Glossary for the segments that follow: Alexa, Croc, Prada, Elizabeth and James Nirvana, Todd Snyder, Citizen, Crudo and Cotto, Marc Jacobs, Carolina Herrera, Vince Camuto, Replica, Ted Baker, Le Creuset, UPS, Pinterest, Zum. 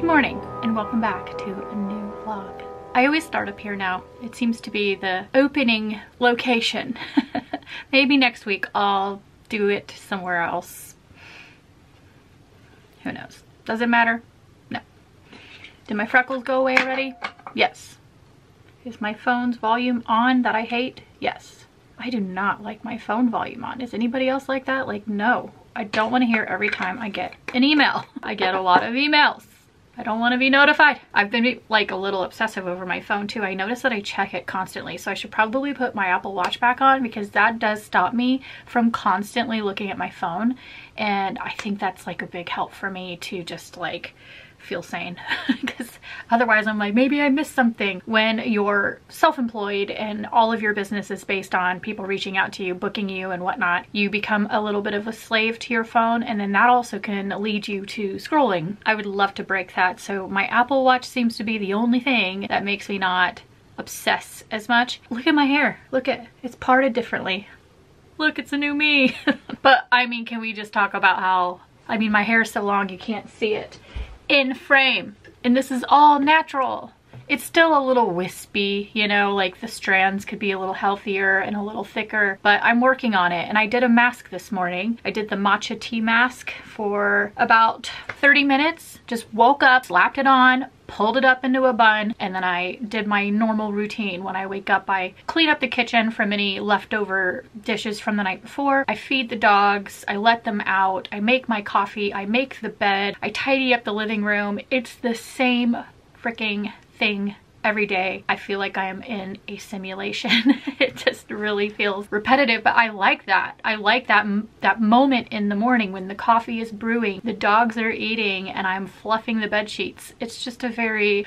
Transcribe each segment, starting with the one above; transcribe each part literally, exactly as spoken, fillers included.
Good morning and welcome back to a new vlog. I always start up here now. It seems to be the opening location. Maybe next week I'll do it somewhere else. Who knows? Does it matter? No. Did my freckles go away already? Yes. Is my phone's volume on that I hate? Yes. I do not like my phone volume on. Is anybody else like that? Like, no. I don't want to hear every time I get an email. I get a lot of emails. I don't want to be notified. I've been like a little obsessive over my phone too. I notice that I check it constantly, so I should probably put my Apple Watch back on because that does stop me from constantly looking at my phone. And I think that's like a big help for me to just like feel sane because otherwise I'm like, maybe I missed something. When you're self-employed and all of your business is based on people reaching out to you, booking you and whatnot, you become a little bit of a slave to your phone, and then that also can lead you to scrolling. I would love to break that, so my Apple Watch seems to be the only thing that makes me not obsess as much. Look at my hair. Look at, it's parted differently. Look, it's a new me. But I mean, can we just talk about how, I mean, my hair is so long you can't see it in frame, and this is all natural. It's still a little wispy, you know, like the strands could be a little healthier and a little thicker, but I'm working on it. And I did a mask this morning. I did the matcha tea mask for about thirty minutes, just woke up, slapped it on, pulled it up into a bun, and then I did my normal routine. When I wake up, I clean up the kitchen from any leftover dishes from the night before. I feed the dogs, I let them out, I make my coffee, I make the bed, I tidy up the living room. It's the same freaking thing every day. I feel like I am in a simulation. It just really feels repetitive, but I like that. I like that that moment in the morning when the coffee is brewing, the dogs are eating, and I'm fluffing the bed sheets. It's just a very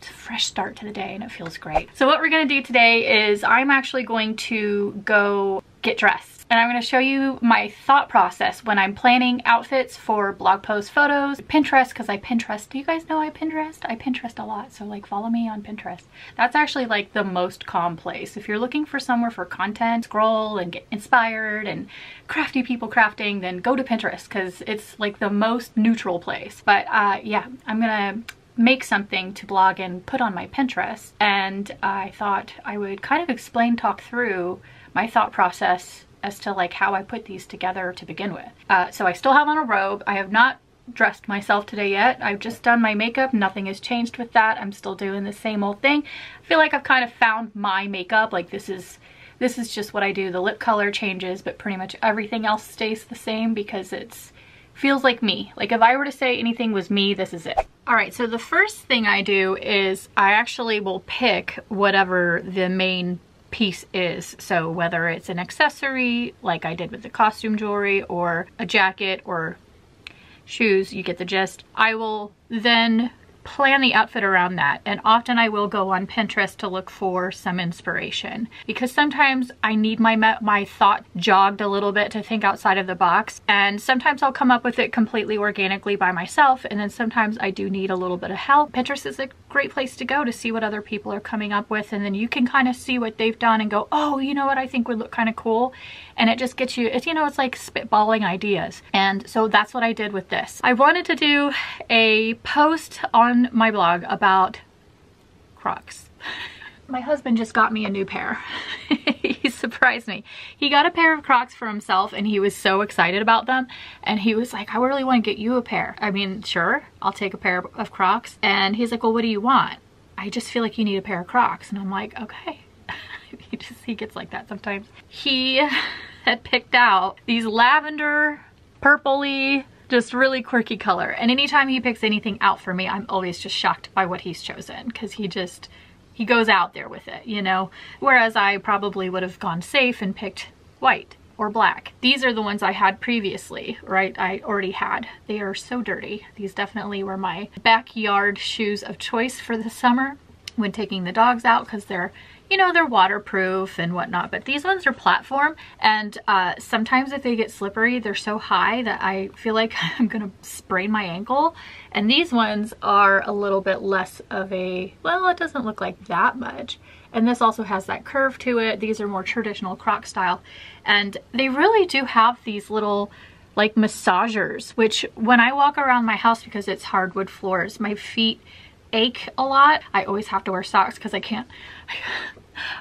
fresh start to the day, and it feels great. So what we're gonna do today is I'm actually going to go get dressed. And I'm going to show you my thought process when I'm planning outfits for blog posts, photos, Pinterest, because I Pinterest. Do you guys know I Pinterest? I Pinterest a lot, so like follow me on Pinterest. That's actually like the most calm place. If you're looking for somewhere for content, scroll and get inspired and crafty people crafting, then go to Pinterest because it's like the most neutral place. But uh, yeah, I'm going to make something to blog and put on my Pinterest. And I thought I would kind of explain, talk through my thought process as to like how I put these together to begin with. Uh, so I still have on a robe. I have not dressed myself today yet. I've just done my makeup. Nothing has changed with that. I'm still doing the same old thing. I feel like I've kind of found my makeup. Like this is this is just what I do. The lip color changes, but pretty much everything else stays the same because it's feels like me. Like if I were to say anything was me, this is it. All right, so the first thing I do is I actually will pick whatever the main piece is. So whether it's an accessory like I did with the costume jewelry or a jacket or shoes, you get the gist. I will then plan the outfit around that, and often I will go on Pinterest to look for some inspiration because sometimes I need my my thought jogged a little bit to think outside of the box, and sometimes I'll come up with it completely organically by myself, and then sometimes I do need a little bit of help. Pinterest is a great place to go to see what other people are coming up with, and then you can kind of see what they've done and go, oh, you know what I think would look kind of cool, and it just gets you, it's, you know, it's like spitballing ideas. And so that's what I did with this. I wanted to do a post on my blog about Crocs. My husband just got me a new pair. He surprised me. He got a pair of Crocs for himself and he was so excited about them, and he was like, I really want to get you a pair. I mean, sure, I'll take a pair of Crocs. And he's like, well, what do you want? I just feel like you need a pair of Crocs. And I'm like, okay. he just he gets like that sometimes. He had picked out these lavender purpley, just really quirky color. And anytime he picks anything out for me, I'm always just shocked by what he's chosen because he just, he goes out there with it, you know? Whereas I probably would have gone safe and picked white or black. These are the ones I had previously, right? I already had. They are so dirty. These definitely were my backyard shoes of choice for the summer when taking the dogs out because they're, you know, they're waterproof and whatnot, but these ones are platform, and uh, sometimes if they get slippery, they're so high that I feel like I'm gonna sprain my ankle. And these ones are a little bit less of a, well, it doesn't look like that much. And this also has that curve to it. These are more traditional Croc style, and they really do have these little like massagers, which when I walk around my house, because it's hardwood floors, my feet ache a lot. I always have to wear socks because I can't,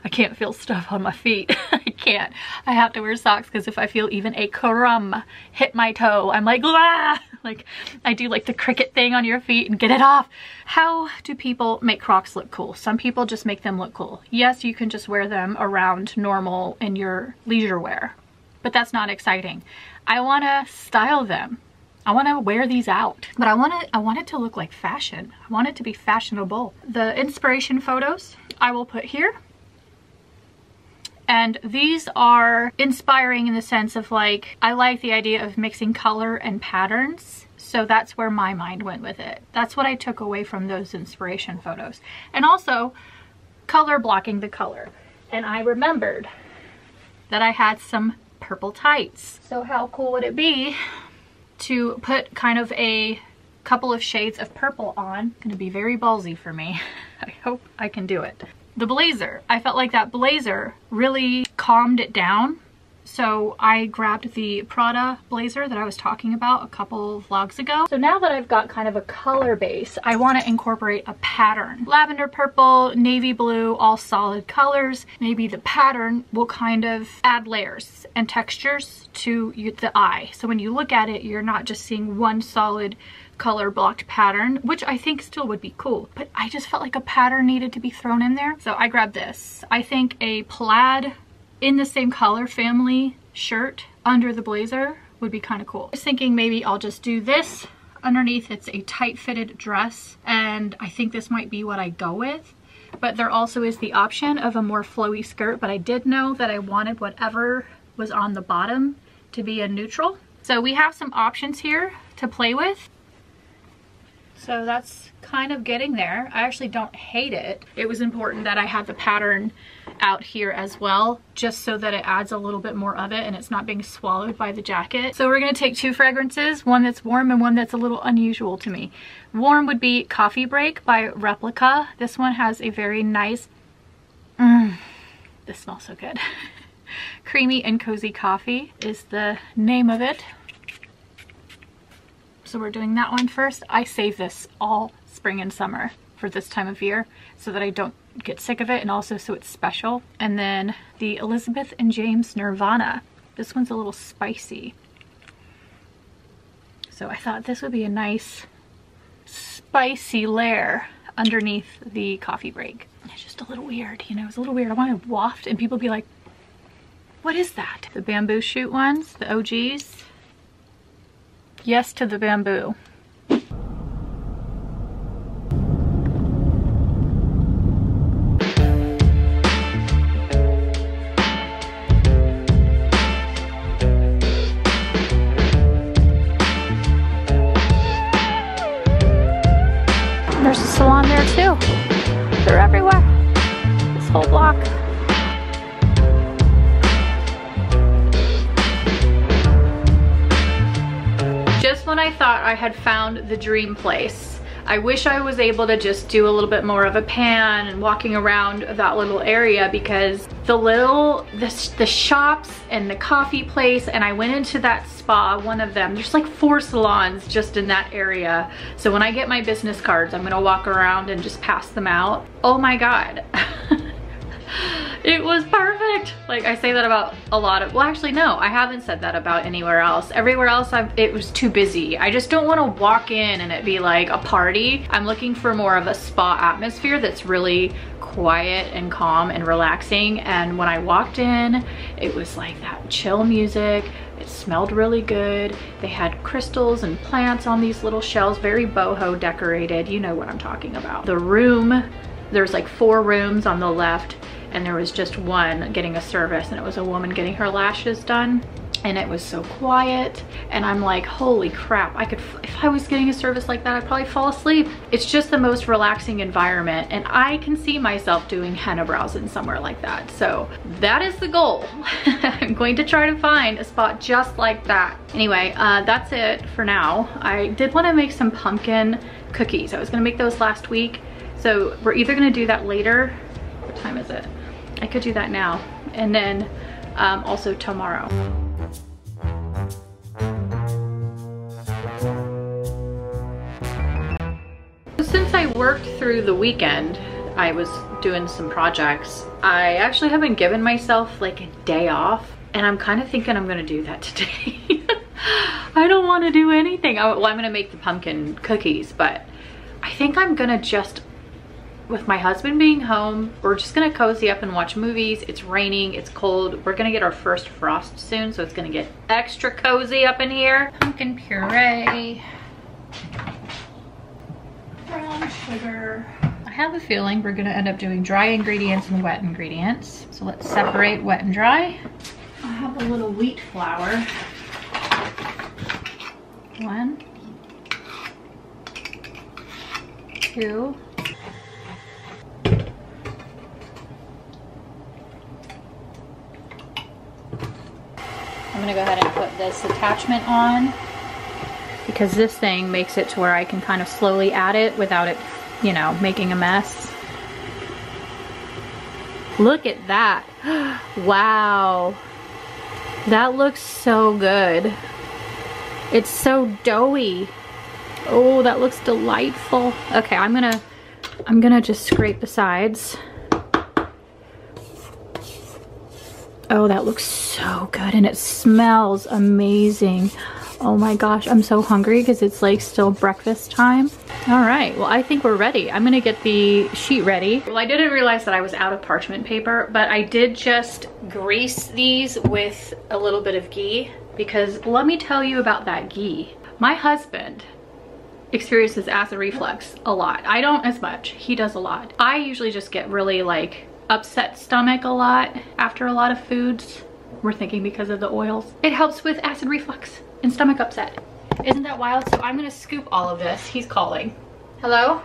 I can't feel stuff on my feet. I can't. I have to wear socks because if I feel even a crumb hit my toe, I'm like, ah! Like I do like the cricket thing on your feet and get it off. How do people make Crocs look cool? Some people just make them look cool. Yes, you can just wear them around normal in your leisure wear, but that's not exciting. I want to style them. I want to wear these out, but I want to, I want it to look like fashion. I want it to be fashionable. The inspiration photos I will put here. And these are inspiring in the sense of like, I like the idea of mixing color and patterns. So that's where my mind went with it. That's what I took away from those inspiration photos. And also color blocking the color. And I remembered that I had some purple tights. So how cool would it be to put kind of a couple of shades of purple on? It's gonna be very ballsy for me. I hope I can do it. The blazer, I felt like that blazer really calmed it down. So I grabbed the Prada blazer that I was talking about a couple vlogs ago. So now that I've got kind of a color base, I want to incorporate a pattern. Lavender purple, navy blue, all solid colors. Maybe the pattern will kind of add layers and textures to the eye. So when you look at it, you're not just seeing one solid color blocked pattern, which I think still would be cool, but I just felt like a pattern needed to be thrown in there. So I grabbed this. I think a plaid in the same color family shirt under the blazer would be kind of cool. I was thinking maybe I'll just do this underneath. It's a tight fitted dress, and I think this might be what I go with, but there also is the option of a more flowy skirt, but I did know that I wanted whatever was on the bottom to be a neutral. So we have some options here to play with. So that's kind of getting there. I actually don't hate it. It was important that I had the pattern out here as well, just so that it adds a little bit more of it and it's not being swallowed by the jacket. So we're gonna take two fragrances, one that's warm and one that's a little unusual to me. Warm would be Coffee Break by Replica. This one has a very nice, mm, this smells so good. Creamy and Cozy Coffee is the name of it. So we're doing that one first. I save this all spring and summer for this time of year so that I don't get sick of it, and also so it's special. And then the Elizabeth and James Nirvana. This one's a little spicy. So I thought this would be a nice spicy layer underneath the Coffee Break. It's just a little weird, you know, it's a little weird. I want to waft and people be like, what is that? The bamboo shoot ones, the O Gs. Yes to the bamboo. There's a salon there too. They're everywhere. This whole block. When I thought I had found the dream place, I wish I was able to just do a little bit more of a pan and walking around that little area, because the little the, the shops and the coffee place, and I went into that spa, one of them, there's like four salons just in that area. So when I get my business cards, I'm gonna walk around and just pass them out. Oh my god. It was perfect. Like, I say that about a lot of, well, actually, no, I haven't said that about anywhere else. Everywhere else, I've, it was too busy. I just don't want to walk in and it be like a party. I'm looking for more of a spa atmosphere that's really quiet and calm and relaxing. And when I walked in, it was like that chill music. It smelled really good. They had crystals and plants on these little shelves, very boho decorated. You know what I'm talking about. The room, there's like four rooms on the left, and there was just one getting a service, and it was a woman getting her lashes done, and it was so quiet, and I'm like, holy crap, I could, if I was getting a service like that, I'd probably fall asleep. It's just the most relaxing environment, and I can see myself doing henna brows in somewhere like that. So that is the goal. I'm going to try to find a spot just like that. Anyway, uh, that's it for now. I did want to make some pumpkin cookies. I was gonna make those last week, so we're either gonna do that later. What time is it? I could do that now, and then um, also tomorrow. I worked through the weekend, I was doing some projects. I actually haven't given myself like a day off, and I'm kind of thinking I'm gonna do that today. I don't want to do anything. I, well, I'm gonna make the pumpkin cookies, but I think I'm gonna just, with my husband being home, we're just gonna cozy up and watch movies. It's raining, it's cold. We're gonna get our first frost soon, so it's gonna get extra cozy up in here. Pumpkin puree, brown sugar. I have a feeling we're gonna end up doing dry ingredients and wet ingredients. So let's separate wet and dry. I have a little wheat flour. One, two. I'm gonna go ahead and put this attachment on, because this thing makes it to where I can kind of slowly add it without it, you know, making a mess. Look at that. Wow. That looks so good. It's so doughy. Oh, that looks delightful. Okay, I'm gonna, I'm gonna just scrape the sides. Oh, that looks so good, and it smells amazing. Oh my gosh, I'm so hungry because it's like still breakfast time. All right, well, I think we're ready. I'm gonna get the sheet ready. Well, I didn't realize that I was out of parchment paper, but I did just grease these with a little bit of ghee, because let me tell you about that ghee. My husband experiences acid reflux a lot. I don't as much, he does a lot. I usually just get really like, upset stomach a lot after a lot of foods. We're thinking because of the oils. It helps with acid reflux and stomach upset. Isn't that wild? So I'm gonna scoop all of this. He's calling. Hello?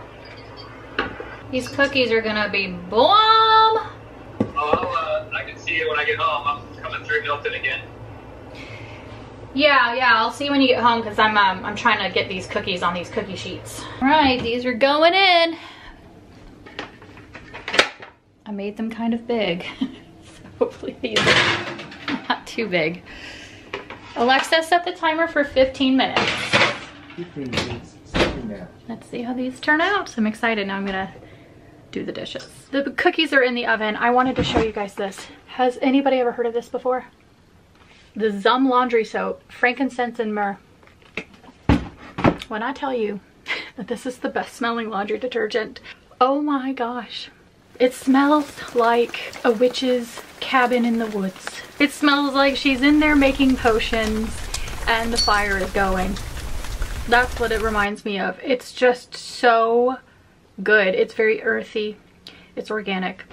These cookies are gonna be bomb! Oh, I'll, uh, I can see you when I get home. I'm coming through Milton again. Yeah, yeah, I'll see you when you get home, because I'm, um, I'm trying to get these cookies on these cookie sheets. All right, these are going in. I made them kind of big. So hopefully these are not too big. Alexa, set the timer for fifteen minutes. fifteen minutes. Let's see how these turn out. So I'm excited. Now I'm gonna do the dishes. The cookies are in the oven. I wanted to show you guys this. Has anybody ever heard of this before? The Zum laundry soap, frankincense and myrrh. When I tell you that this is the best smelling laundry detergent, oh my gosh. It smells like a witch's cabin in the woods. It smells like she's in there making potions and the fire is going. That's what it reminds me of. It's just so good. It's very earthy. It's organic.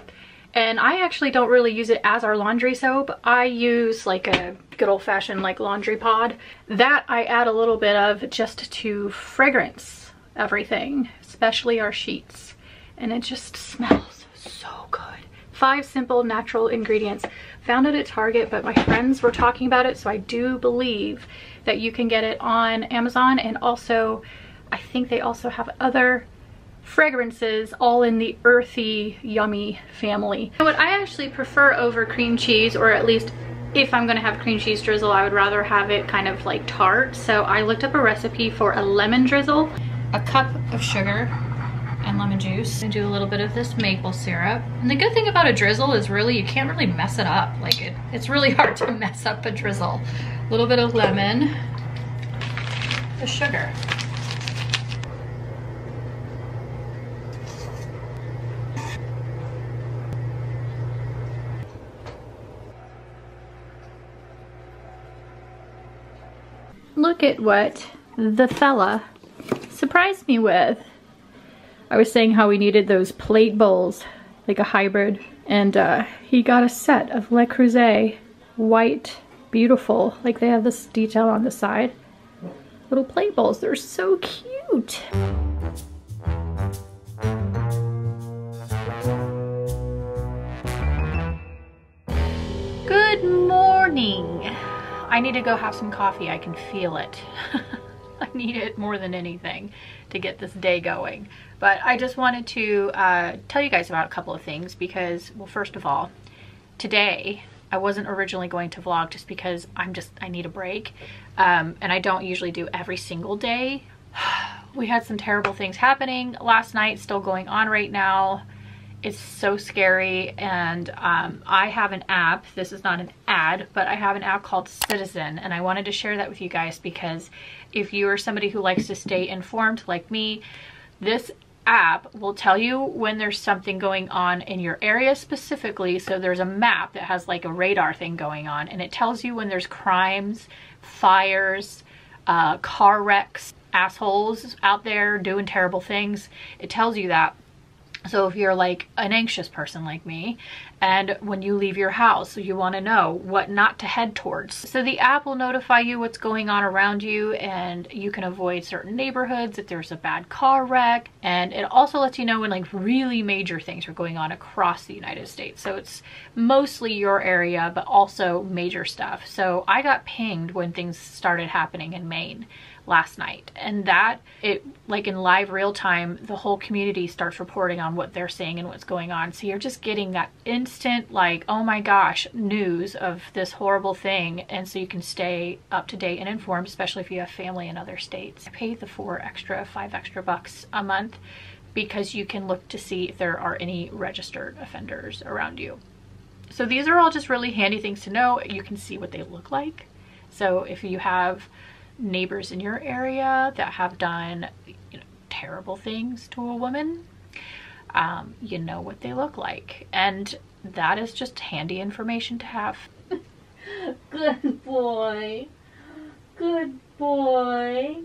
And I actually don't really use it as our laundry soap. I use like a good old-fashioned like laundry pod. That I add a little bit of just to fragrance everything, especially our sheets. And it just smells so good. Five simple natural ingredients. Found it at Target, but my friends were talking about it, so I do believe that you can get it on Amazon, and also I think they also have other fragrances all in the earthy, yummy family. What I actually prefer over cream cheese, or at least if I'm gonna have cream cheese drizzle, I would rather have it kind of like tart. So I looked up a recipe for a lemon drizzle. A cup of sugar and lemon juice, and do a little bit of this maple syrup. And the good thing about a drizzle is really you can't really mess it up. Like it, it's really hard to mess up a drizzle. A little bit of lemon, the sugar. Look at what the fella surprised me with. I was saying how we needed those plate bowls, like a hybrid, and uh, he got a set of Le Creuset, white, beautiful, like they have this detail on the side. Little plate bowls, they're so cute. Good morning. I need to go have some coffee, I can feel it. I need it more than anything to get this day going. But I just wanted to uh, tell you guys about a couple of things because, well, first of all, today I wasn't originally going to vlog just because I'm just, I need a break. Um, and I don't usually do every single day we had some terrible things happening last night, still going on right now. It's so scary. And um, I have an app, this is not an ad, but I have an app called Citizen, and I wanted to share that with you guys because if you are somebody who likes to stay informed like me, this app will tell you when there's something going on in your area specifically. So there's a map that has like a radar thing going on, and it tells you when there's crimes, fires, uh, car wrecks, assholes out there doing terrible things. It tells you that. So if you're like an anxious person like me, and when you leave your house, you want to know what not to head towards. So the app will notify you what's going on around you, and you can avoid certain neighborhoods if there's a bad car wreck. And it also lets you know when like really major things are going on across the United States. So it's mostly your area, but also major stuff. So I got pinged when things started happening in Maine last night, and that it like in live real time, the whole community starts reporting on what they're seeing and what's going on. So you're just getting that instant like, oh my gosh, news of this horrible thing. And so you can stay up to date and informed, especially if you have family in other states. I pay the four extra, five extra bucks a month because you can look to see if there are any registered offenders around you. So these are all just really handy things to know. You can see what they look like. So if you have neighbors in your area that have done, you know, terrible things to a woman, um, you know what they look like, and that is just handy information to have. Good boy, good boy.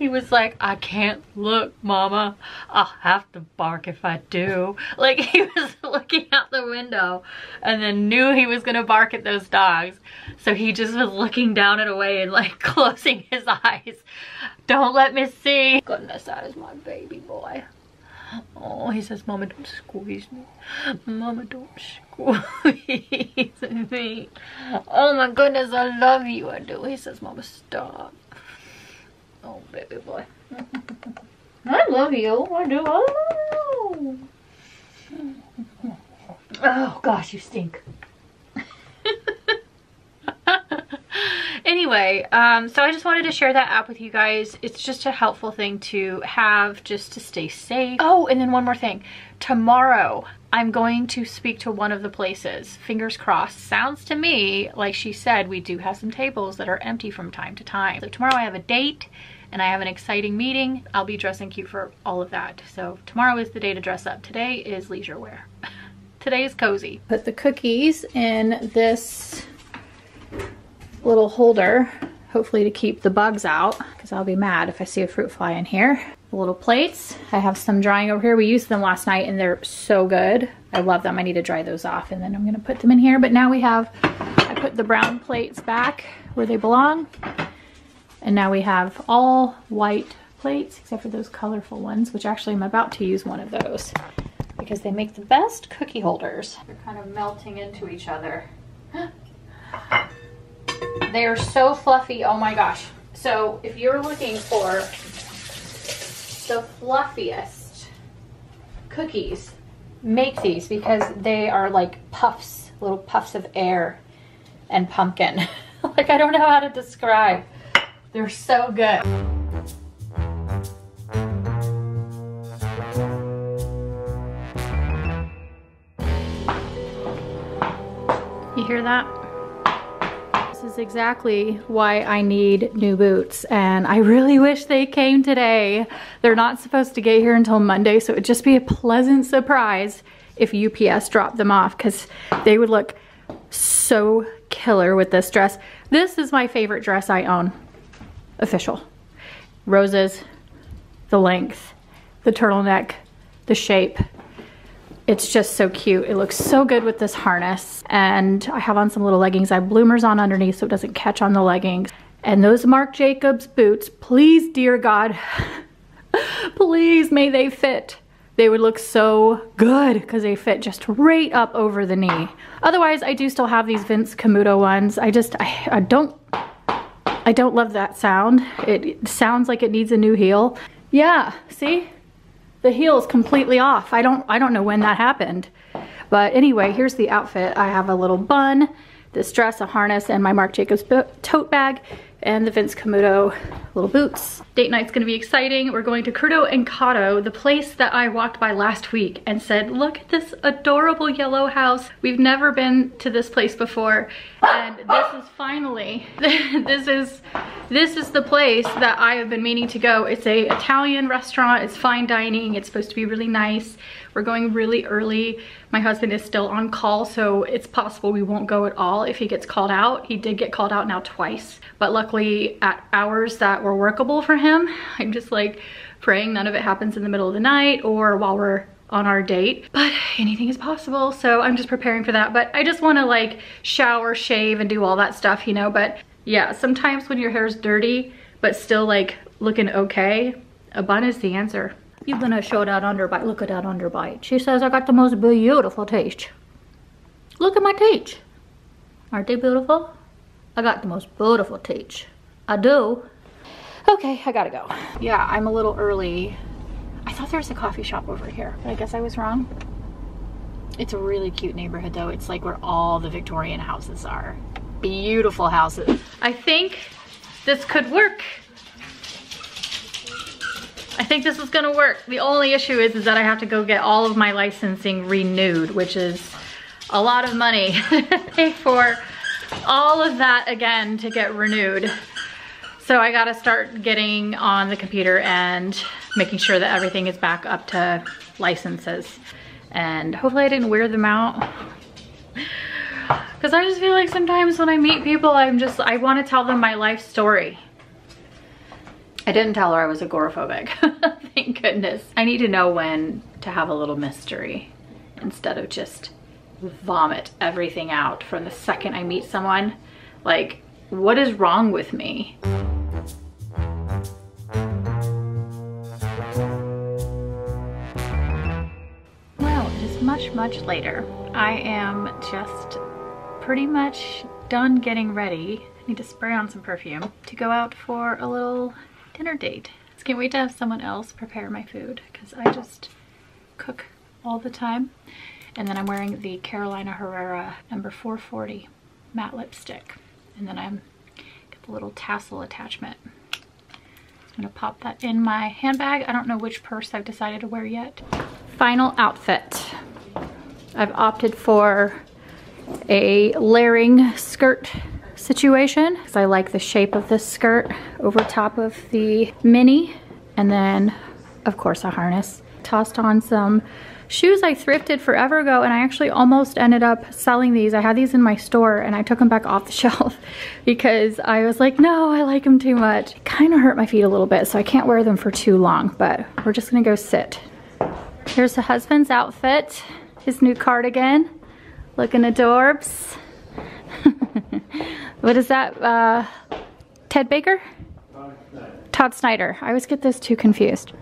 He was like, I can't look, Mama, I'll have to bark if I do. Like, he was looking out the window and then knew he was gonna bark at those dogs, so he just was looking down and away and like closing his eyes. Don't let me see. Goodness, that is my baby boy. Oh, he says, Mama, don't squeeze me, Mama, don't squeeze me. Oh my goodness, I love you, I do. He says, Mama, stop. Oh, baby boy. I love you. I do. Oh, oh gosh, you stink. Anyway, um, so I just wanted to share that app with you guys. It's just a helpful thing to have just to stay safe. Oh, and then one more thing. Tomorrow, I'm going to speak to one of the places. Fingers crossed. Sounds to me like she said we do have some tables that are empty from time to time. So tomorrow I have a date and I have an exciting meeting. I'll be dressing cute for all of that. So tomorrow is the day to dress up. Today is leisure wear. Today is cozy. Put the cookies in this little holder, hopefully to keep the bugs out, because I'll be mad if I see a fruit fly in here. The little plates, I have some drying over here. We used them last night and they're so good. I love them. I need to dry those off and then I'm gonna put them in here. But now we have, I put the brown plates back where they belong. And now we have all white plates, except for those colorful ones, which actually I'm about to use one of those because they make the best cookie holders. They're kind of melting into each other. They are so fluffy, oh my gosh. So if you're looking for the fluffiest cookies, make these because they are like puffs, little puffs of air and pumpkin. Like, I don't know how to describe. They're so good. You hear that? Is exactly why I need new boots, and I really wish they came today. They're not supposed to get here until Monday, so it'd just be a pleasant surprise if U P S dropped them off because they would look so killer with this dress. This is my favorite dress I own. Official. Roses, the length, the turtleneck, the shape. It's just so cute. It looks so good with this harness. And I have on some little leggings. I have bloomers on underneath so it doesn't catch on the leggings. And those Marc Jacobs boots, please, dear God, please may they fit. They would look so good because they fit just right up over the knee. Otherwise, I do still have these Vince Camuto ones. I just, I, I don't, I don't love that sound. It, it sounds like it needs a new heel. Yeah, see? The heel is completely off. I don't I don't know when that happened. But anyway, here's the outfit. I have a little bun, this dress, a harness, and my Marc Jacobs tote bag. and the Vince Camuto little boots. Date night's gonna be exciting. We're going to Crudo and Cotto, the place that I walked by last week and said, look at this adorable yellow house. We've never been to this place before. And this is finally, this is this is the place that I have been meaning to go. It's a Italian restaurant, it's fine dining, it's supposed to be really nice. We're going really early. My husband is still on call, so it's possible we won't go at all if he gets called out. He did get called out now twice, but luckily at hours that were workable for him. I'm just like praying none of it happens in the middle of the night or while we're on our date, but anything is possible, so I'm just preparing for that. But I just want to like shower, shave, and do all that stuff, you know. But yeah, sometimes when your hair's dirty but still like looking okay, a bun is the answer. You're gonna show that underbite. Look at that underbite. She says I got the most beautiful teeth. Look at my teeth. Aren't they beautiful? I got the most beautiful teeth. I do. Okay, I gotta go. Yeah, I'm a little early. I thought there was a coffee shop over here, but I guess I was wrong. It's a really cute neighborhood though. It's like where all the Victorian houses are. Beautiful houses. I think this could work. I think this is gonna work. The only issue is, is that I have to go get all of my licensing renewed, which is a lot of money. Pay for all of that again to get renewed. So I gotta start getting on the computer and making sure that everything is back up to licenses. And hopefully I didn't wear them out. Cause I just feel like sometimes when I meet people, I'm just, I wanna tell them my life story. I didn't tell her I was agoraphobic. Thank goodness. I need to know when to have a little mystery instead of just vomit everything out from the second I meet someone. Like, what is wrong with me? Well, it is much, much later. I am just pretty much done getting ready. I need to spray on some perfume to go out for a little dinner date. I can't wait to have someone else prepare my food because I just cook all the time. And then I'm wearing the Carolina Herrera number four forty matte lipstick. And then I'm got the little tassel attachment. I'm gonna pop that in my handbag. I don't know which purse I've decided to wear yet. Final outfit. I've opted for a layering skirt situation because I like the shape of this skirt over top of the mini, and then of course a harness. Tossed on some shoes I thrifted forever ago, and I actually almost ended up selling these. I had these in my store and I took them back off the shelf because I was like, no, I like them too much. It kind of hurt my feet a little bit, so I can't wear them for too long, but we're just gonna go sit. Here's the husband's outfit, his new cardigan, looking adorbs. What is that, uh, Ted Baker? Todd Snyder. Todd Snyder. I always get those two confused.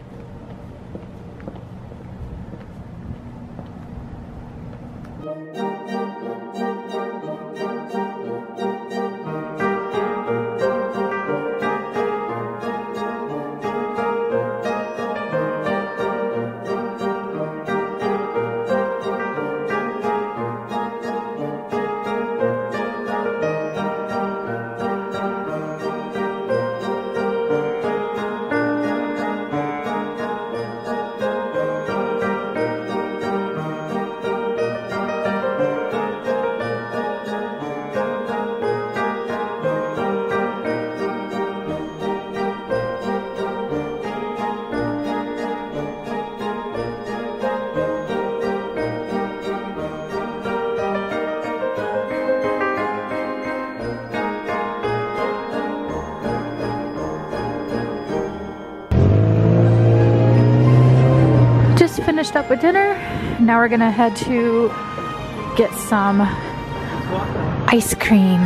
Finished up with dinner. Now we're gonna head to get some ice cream.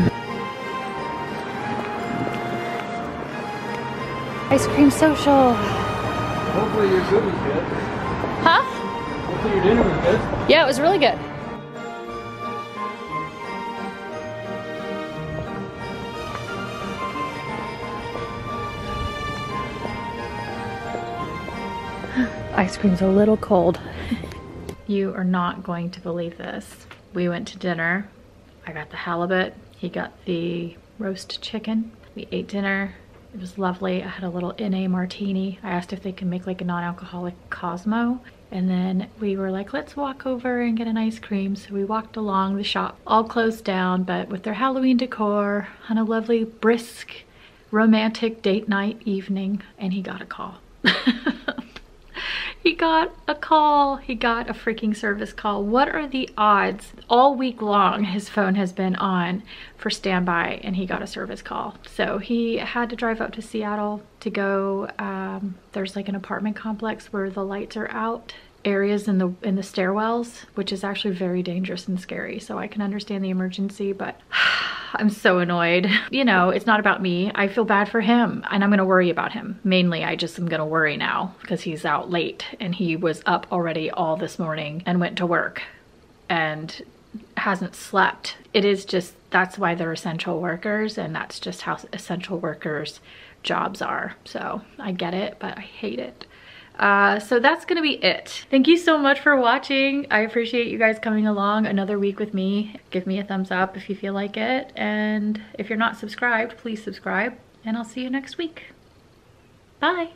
Ice cream social. Hopefully your food was good. Huh? Hopefully your dinner was good. Yeah, it was really good. Ice cream's a little cold. You are not going to believe this. We went to dinner. I got the halibut. He got the roast chicken. We ate dinner. It was lovely. I had a little N A martini. I asked if they could make like a non-alcoholic Cosmo. And then we were like, let's walk over and get an ice cream. So we walked along the shop, all closed down, but with their Halloween decor, on a lovely, brisk, romantic date night evening. And he got a call. He got a call. He got a freaking service call. What are the odds? All week long, his phone has been on for standby and he got a service call. So he had to drive up to Seattle to go. Um, there's like an apartment complex where the lights are out, areas in the in the stairwells, which is actually very dangerous and scary. So I can understand the emergency, but I'm so annoyed. You know, it's not about me. I feel bad for him and I'm gonna worry about him. Mainly, I just am gonna worry now because he's out late and he was up already all this morning and went to work and hasn't slept. It is just, that's why they're essential workers and that's just how essential workers' jobs are. So I get it, but I hate it. Uh, so that's gonna be it. Thank you so much for watching. I appreciate you guys coming along another week with me. Give me a thumbs up if you feel like it. And if you're not subscribed, please subscribe. And I'll see you next week. Bye.